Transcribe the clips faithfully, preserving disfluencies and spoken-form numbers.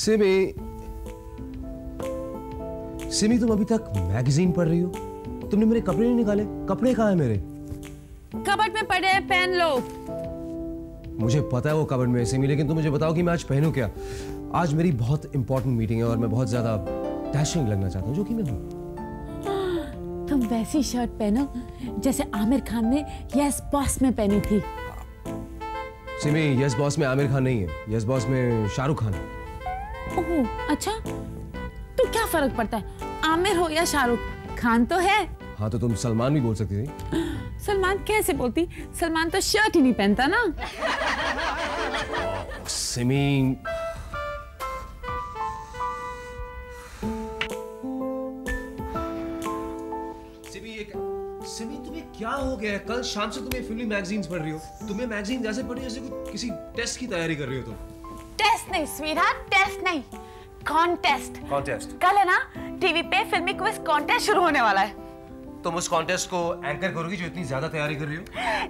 सिमी, सिमी तुम अभी तक मैगजीन पढ़ रही हो? तुमने मेरे कपड़े नहीं निकाले? कपड़े कहाँ हैं मेरे? कबर्ड में पड़े हैं, पहन लो। मुझे पता है वो कबर्ड में है सिमी, लेकिन तुम मुझे बताओ कि मैं आज पहनूं क्या? आज मेरी बहुत इंपॉर्टेंट मीटिंग है और मैं बहुत ज्यादा डैशिंग लगना चाहता हूँ, जो कि मैं हूँ। तुम वैसी शर्ट पहनो जैसे आमिर खान ने यस बॉस में पहनी थी। सिमी, यस बॉस में आमिर खान नहीं है, यस बॉस में शाहरुख खान है। ओह अच्छा, तो क्या फर्क पड़ता है आमिर हो या शाहरुख? खान तो है। हाँ तो तुम सलमान भी बोल सकती थी। सलमान कैसे बोलती? सलमान तो शर्ट ही नहीं पहनता ना। सिमी, सिमी ये सिमी तुम्हें क्या हो गया है? कल शाम से तुम्हें फिल्मी मैगजीन्स पढ़ रही हो। तुम्हें मैगजीन जैसे पढ़ी जैसे किसी टेस्ट की तैयारी कर रही हो तुम। टेस्ट नहीं स्वीटहार्ट, टेस्ट नहीं, कॉन्टेस्ट। कॉन्टेस्ट कल है ना, टीवी पे फिल्मी क्विज कॉन्टेस्ट शुरू होने वाला है। तुम उस कॉन्टेस्ट को एंकर करोगी जो इतनी ज्यादा तैयारी कर रही हो?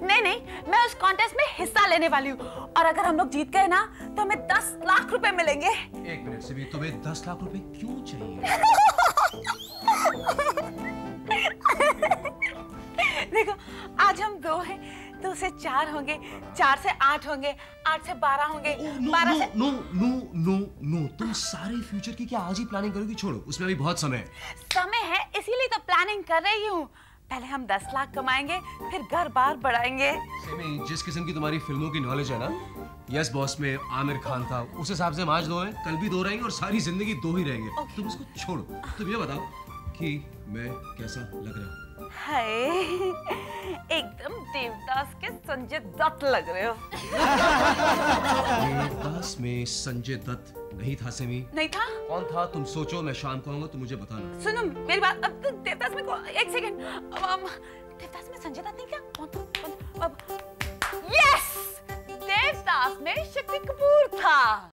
नहीं नहीं, मैं उस कॉन्टेस्ट में हिस्सा लेने वाली हूँ और अगर हम लोग जीत गए ना तो हमें दस लाख रुपए मिलेंगे। एक मिनट से भी तुम्हें दस लाख रुपए क्यों चाहिए? देखो आज हम दो हैं तो से चार होंगे, चार से आठ होंगे, आठ से बारह होंगे, बारह से नो नो नो नो। तुम सारे फ्यूचर की क्या आज ही प्लानिंग करोगी? छोड़ो, उसमें अभी बहुत समय है। समय है इसीलिए तो प्लानिंग कर रही हूँ। पहले हम दस लाख कमाएंगे फिर घर बार बढ़ाएंगे। सिमी, जिस किस्म की तुम्हारी फिल्मों की नॉलेज है ना, यस बॉस में आमिर खान था, उस हिसाब से हम आज दो हैं, कल भी दो रहेंगे और सारी जिंदगी दो ही रहेंगे। तुम इसको छोड़ो, तुम ये बताओ कि मैं कैसा लग रहा हूँ? हाय, एकदम देवदास के संजय दत्त लग रहे हो। देवदास में संजय दत्त नहीं था सिमी। नहीं था? कौन था? तुम सोचो, मैं शाम को आऊंगा तो मुझे बताना। सुनो मेरी बात, अब देवदास में को, एक सेकंड, देवदास में संजय दत्त नहीं था? कौन था? अब यस, देवदास में शक्ति कपूर था।